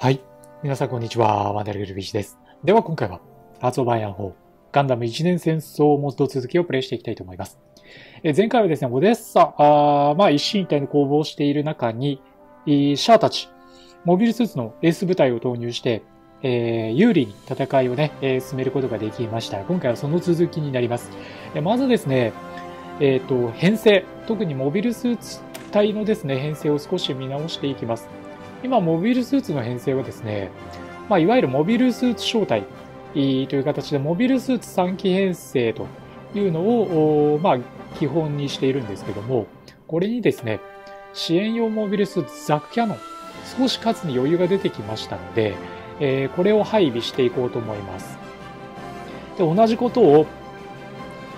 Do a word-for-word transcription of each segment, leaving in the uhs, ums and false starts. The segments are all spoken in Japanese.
はい。皆さんこんにちは。ワンダルグルビーチです。では今回は、エイチオーアイフォー、ガンダムいちねん戦争モッド続きをプレイしていきたいと思います。え前回はですね、オデッサ、あまあ一進一退の攻防をしている中に、シャアたち、モビルスーツのエース部隊を投入して、えー、有利に戦いをね、えー、進めることができました。今回はその続きになります。えまずですね、えっと、編成、特にモビルスーツ隊のですね、編成を少し見直していきます。今、モビルスーツの編成はですね、まあ、いわゆるモビルスーツ小隊という形で、モビルスーツさんき編成というのを、まあ、基本にしているんですけども、これにですね、支援用モビルスーツザクキャノン、少し数に余裕が出てきましたので、えー、これを配備していこうと思います。で、同じことを、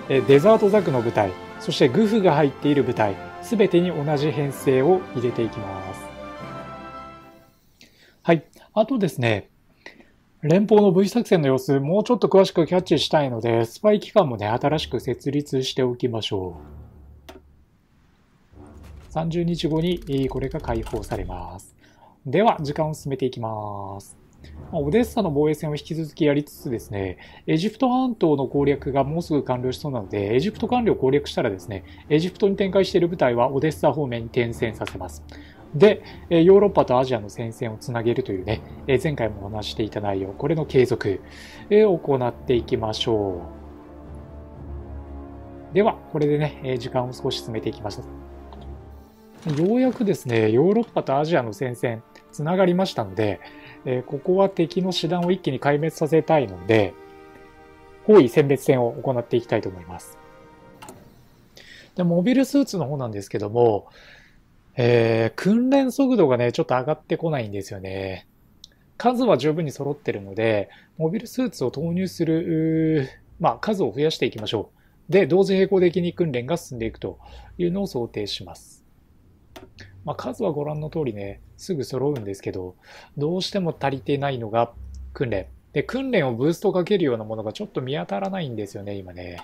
デザートザクの部隊、そしてグフが入っている部隊、すべてに同じ編成を入れていきます。はい。あとですね、連邦の ブイ 作戦の様子、もうちょっと詳しくキャッチしたいので、スパイ機関もね、新しく設立しておきましょう。さんじゅうにちごに、これが解放されます。では、時間を進めていきます。オデッサの防衛戦を引き続きやりつつですね、エジプト半島の攻略がもうすぐ完了しそうなので、エジプト完了を攻略したらですね、エジプトに展開している部隊はオデッサ方面に転戦させます。で、ヨーロッパとアジアの戦線をつなげるというね、前回もお話していた内容、これの継続を行っていきましょう。では、これでね、時間を少し進めていきましょう。ようやくですね、ヨーロッパとアジアの戦線、つながりましたので、ここは敵の師団を一気に壊滅させたいので、包囲殲滅戦を行っていきたいと思います。で、モビルスーツの方なんですけども、えー、訓練速度がね、ちょっと上がってこないんですよね。数は十分に揃ってるので、モビルスーツを投入する、まあ、数を増やしていきましょう。で、同時並行的に訓練が進んでいくというのを想定します。まあ、数はご覧の通りね、すぐ揃うんですけど、どうしても足りてないのが訓練。で、訓練をブーストかけるようなものがちょっと見当たらないんですよね、今ね。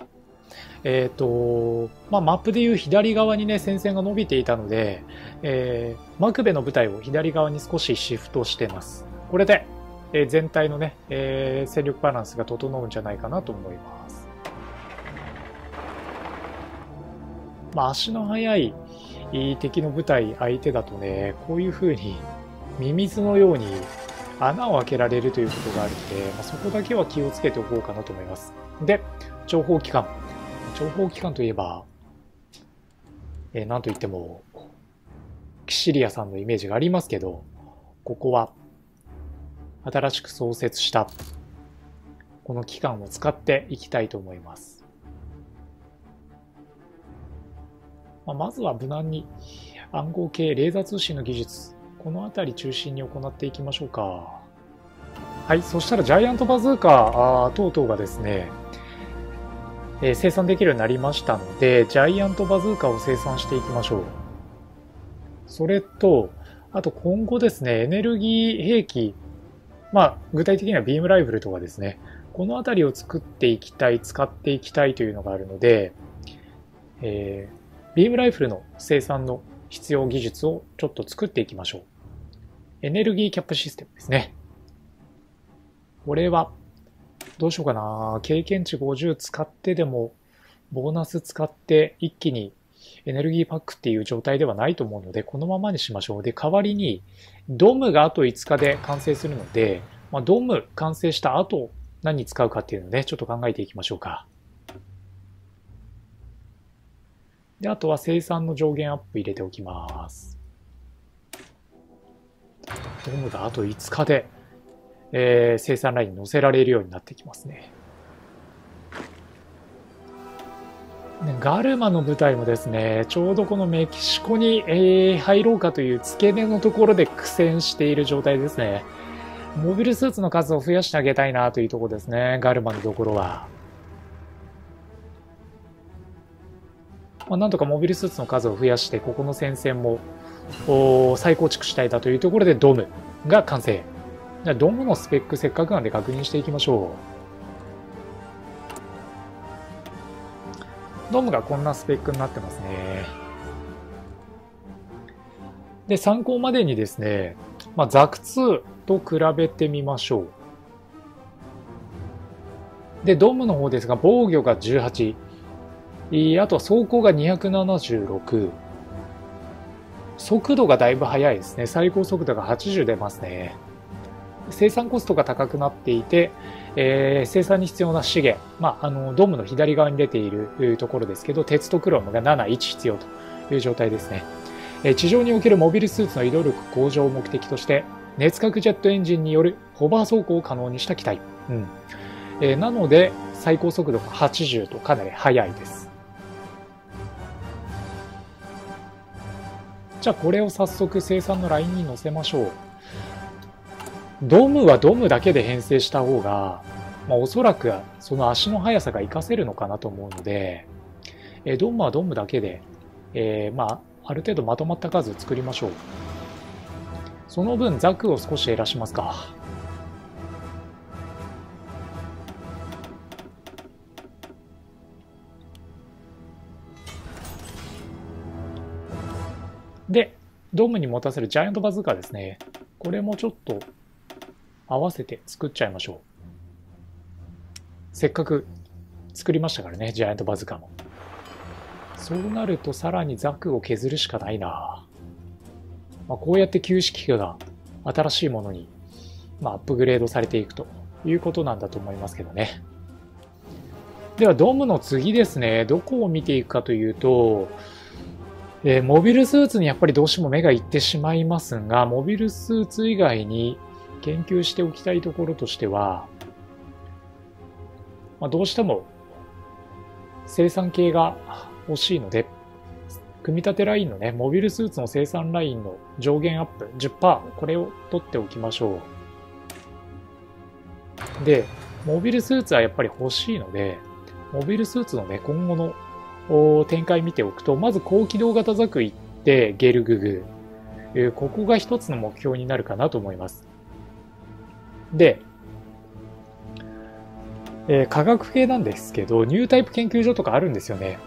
えっと、まあ、マップでいう左側にね、戦線が伸びていたので、えー、マクベの部隊を左側に少しシフトしてます。これで、えー、全体のね、えー、戦力バランスが整うんじゃないかなと思います。まあ、足の速い敵の部隊相手だとね、こういう風にミミズのように穴を開けられるということがあるので、まあ、そこだけは気をつけておこうかなと思います。で、諜報機関。諜報機関といえば、えー、なんといっても、キシリアさんのイメージがありますけど、ここは、新しく創設した、この機関を使っていきたいと思います。まあ、まずは無難に、暗号系、レーザー通信の技術、この辺り中心に行っていきましょうか。はい、そしたらジャイアントバズーカー等々がですね、えー、生産できるようになりましたので、ジャイアントバズーカを生産していきましょう。それと、あと今後ですね、エネルギー兵器、まあ、具体的にはビームライフルとかですね、この辺りを作っていきたい、使っていきたいというのがあるので、えー、ビームライフルの生産の必要技術をちょっと作っていきましょう。エネルギーキャップシステムですね。これは、どうしようかな。経験値ごじゅう使ってでも、ボーナス使って一気にエネルギーパックっていう状態ではないと思うので、このままにしましょう。で、代わりに、ドムがあといつかで完成するので、まあ、ドム完成した後、何に使うかっていうのをね、ちょっと考えていきましょうか。で、あとは生産の上限アップ入れておきます。ドムがあといつかで、えー、生産ラインに載せられるようになってきますね。ガルマの部隊もですね、ちょうどこのメキシコに、えー、入ろうかという付け根のところで苦戦している状態ですね。モビルスーツの数を増やしてあげたいなというところですね、ガルマのところは。まあ、なんとかモビルスーツの数を増やして、ここの戦線も再構築したいだというところでドームが完成。じゃあドームのスペックせっかくなんで確認していきましょう。ドームがこんなスペックになってますね。で、参考までにですね、まあ、ザクツーと比べてみましょう。で、ドームの方ですが、防御がじゅうはち、あとは走行がにひゃくななじゅうろく、速度がだいぶ速いですね。最高速度がはちじゅう出ますね。生産コストが高くなっていて、えー、生産に必要な資源、まあ、あのドームの左側に出ているところですけど、鉄とクロムがなな、いち必要という状態ですね。えー、地上におけるモビルスーツの移動力向上を目的として、熱核ジェットエンジンによるホバー走行を可能にした機体。うんえー、なので、最高速度がはちじゅうとかなり速いです。じゃあ、これを早速生産のラインに乗せましょう。ドムはドムだけで編成した方が、まあ、おそらくその足の速さが活かせるのかなと思うので、えー、ドムはドムだけで、えー、まあ、ある程度まとまった数を作りましょう。その分ザクを少し減らしますか。で、ドムに持たせるジャイアントバズーカですね。これもちょっと合わせて作っちゃいましょう。せっかく作りましたからね、ジャイアントバズーカも。そうなるとさらにザクを削るしかないな。まあ、こうやって旧式機が新しいものに、まあ、アップグレードされていくということなんだと思いますけどね。ではドムの次ですね、どこを見ていくかというと、えー、モビルスーツにやっぱりどうしても目がいってしまいますが、モビルスーツ以外に研究しておきたいところとしては、まあ、どうしても生産系が欲しいので、組み立てラインのね、モビルスーツの生産ラインの上限アップ じゅっパーセント、これを取っておきましょう。で、モビルスーツはやっぱり欲しいので、モビルスーツのね、今後の展開見ておくと、まず高機動型ザク行ってゲルググ、えー、ここが一つの目標になるかなと思います。で、えー、化学系なんですけど、ニュータイプ研究所とかあるんですよね。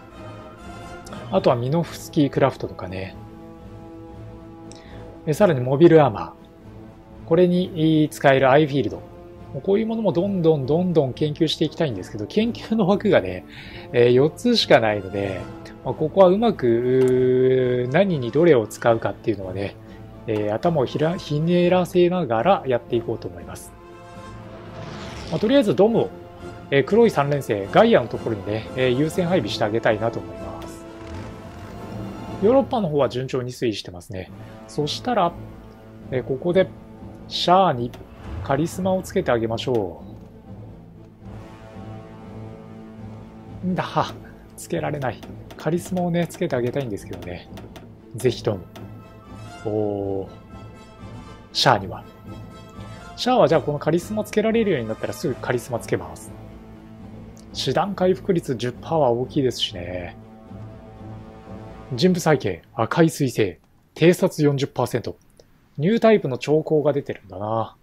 あとはミノフスキークラフトとかね、えー、さらにモビルアーマー、これに使えるアイフィールド、こういうものもどんどんどんどん研究していきたいんですけど、研究の枠がね、えー、よっつしかないので、まあ、ここはうまく何にどれを使うかっていうのはね、えー、頭をひら、ひねらせながらやっていこうと思います。まあ、とりあえずドムを、えー、黒いさん連星、ガイアのところにね、えー、優先配備してあげたいなと思います。ヨーロッパの方は順調に推移してますね。そしたら、えー、ここでシャアにカリスマをつけてあげましょう。んだ、つけられない。カリスマをね、つけてあげたいんですけどね。ぜひとも。おー。シャアには。シャアはじゃあこのカリスマつけられるようになったらすぐカリスマつけます。手段回復率 じゅっパーセント は大きいですしね。人物背景、赤い彗星、偵察 よんじゅっパーセント。ニュータイプの兆候が出てるんだな。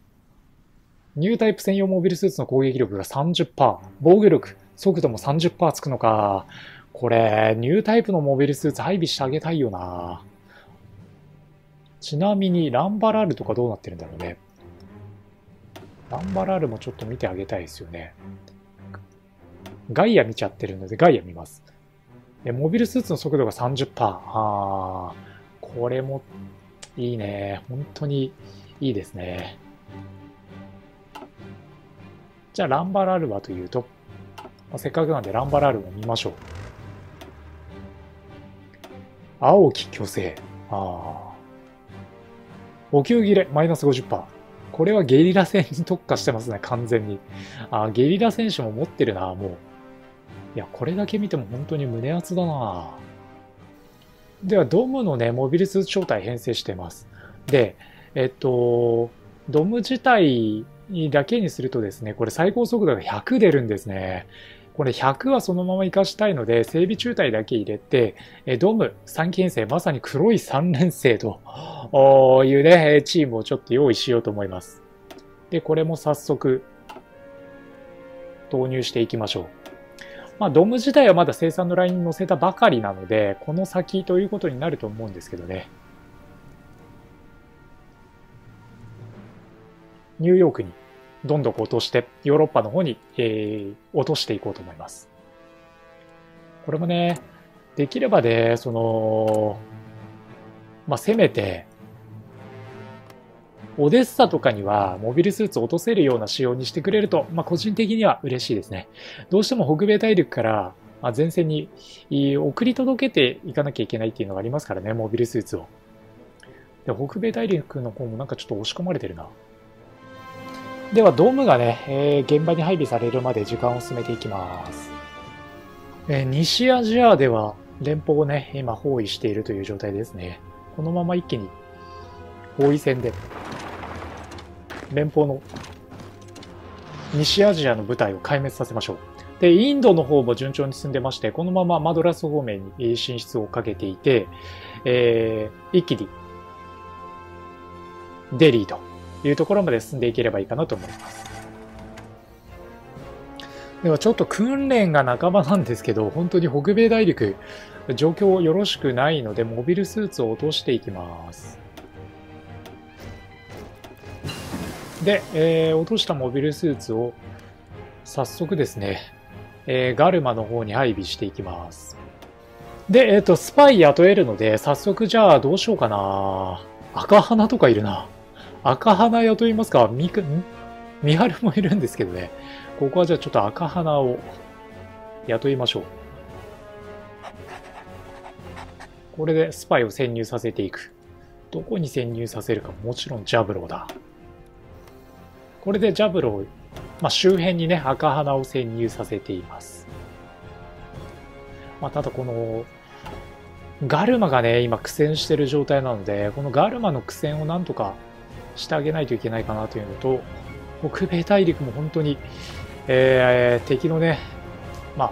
ニュータイプ専用モビルスーツの攻撃力が さんじゅっパーセント、 防御力、速度も さんじゅっパーセント つくのか。これ、ニュータイプのモビルスーツ配備してあげたいよな。ちなみに、ランバラールとかどうなってるんだろうね。ランバラールもちょっと見てあげたいですよね。ガイア見ちゃってるので、ガイア見ます。え、モビルスーツの速度が さんじゅっパーセント。あー、これもいいね。本当にいいですね。じゃあランバラルはというと、まあ、せっかくなんでランバラルも見ましょう。青き巨星。ああ。お給切れ、マイナス ごじゅっパーセント。これはゲリラ戦に特化してますね、完全に。あ、ゲリラ戦士も持ってるな、もう。いや、これだけ見ても本当に胸熱だな。では、ドムのね、モビルスーツ正体編成してます。で、えっと、ドム自体、だけにするとですね、これ最高速度がひゃく出るんですね。これひゃくはそのまま活かしたいので、整備中隊だけ入れて、ドムさんき編成、まさに黒いさん連星というね、チームをちょっと用意しようと思います。で、これも早速、投入していきましょう。まあ、ドム自体はまだ生産のラインに乗せたばかりなので、この先ということになると思うんですけどね。ニューヨークにどんどん落として、ヨーロッパの方に、えー、落としていこうと思います。これもね、できればね、その、まあ、せめて、オデッサとかにはモビルスーツを落とせるような仕様にしてくれると、まあ、個人的には嬉しいですね。どうしても北米大陸から前線に送り届けていかなきゃいけないっていうのがありますからね、モビルスーツを。で、北米大陸の方もなんかちょっと押し込まれてるな。では、ドームがね、えー、現場に配備されるまで時間を進めていきます。えー、西アジアでは連邦をね、今包囲しているという状態ですね。このまま一気に包囲戦で。連邦の西アジアの部隊を壊滅させましょう。で、インドの方も順調に進んでまして、このままマドラス方面に進出をかけていて、えー、一気にデリーというところまで進んでいければいいかなと思います。では、ちょっと訓練が半ばなんですけど、本当に北米大陸、状況よろしくないので、モビルスーツを落としていきます。で、えー、落としたモビルスーツを早速ですね、えー、ガルマの方に配備していきます。で、えっと、スパイ雇えるので、早速じゃあどうしようかな。赤花とかいるな。赤花雇いますか。みく、ん?みはるもいるんですけどね。ここはじゃあちょっと赤花を雇いましょう。これでスパイを潜入させていく。どこに潜入させるか、もちろんジャブローだ。これでジャブロを、まあ、周辺にね、赤花を潜入させています。まあ、ただこの、ガルマがね、今苦戦している状態なので、このガルマの苦戦をなんとかしてあげないといけないかなというのと、北米大陸も本当に、えー、敵のね、まあ、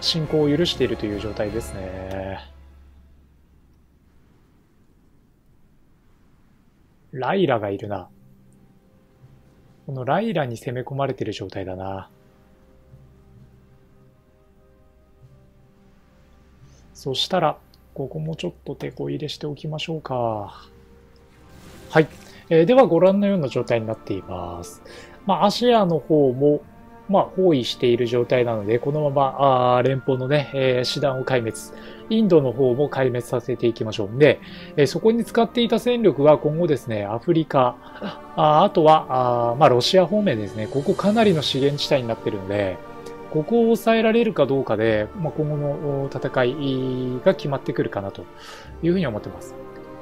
侵攻を許しているという状態ですね。ライラがいるな。このライラに攻め込まれている状態だな。そしたら、ここもちょっと手こ入れしておきましょうか。はい。えー、では、ご覧のような状態になっています。まあ、アジアの方も、まあ、包囲している状態なので、このまま、あ連邦のね、えー、師団を壊滅。インドの方も壊滅させていきましょう。で、えー、そこに使っていた戦力は今後ですね、アフリカ、あ, あとは、あまあ、ロシア方面ですね。ここかなりの資源地帯になってるので、ここを抑えられるかどうかで、まあ、今後の戦いが決まってくるかなというふうに思ってます。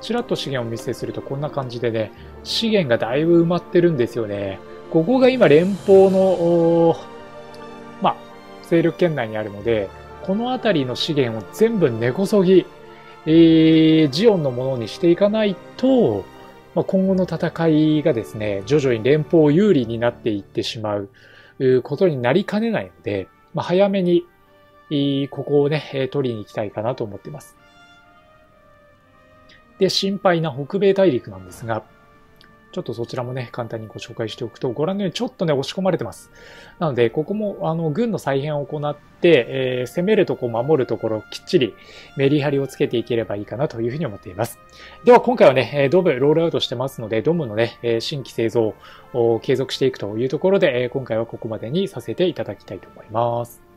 ちらっと資源を見せするとこんな感じでね、資源がだいぶ埋まってるんですよね。ここが今連邦の、まあ、勢力圏内にあるので、この辺りの資源を全部根こそぎ、えー、ジオンのものにしていかないと、まあ、今後の戦いがですね、徐々に連邦有利になっていってしまうことになりかねないので、まあ、早めに、ここをね、取りに行きたいかなと思っています。で、心配な北米大陸なんですが、ちょっとそちらもね、簡単にご紹介しておくと、ご覧のようにちょっとね、押し込まれてます。なので、ここも、あの、軍の再編を行って、えー、攻めるとこ、守るところ、きっちりメリハリをつけていければいいかなというふうに思っています。では、今回はね、ドムロールアウトしてますので、ドムのね、新規製造を継続していくというところで、今回はここまでにさせていただきたいと思います。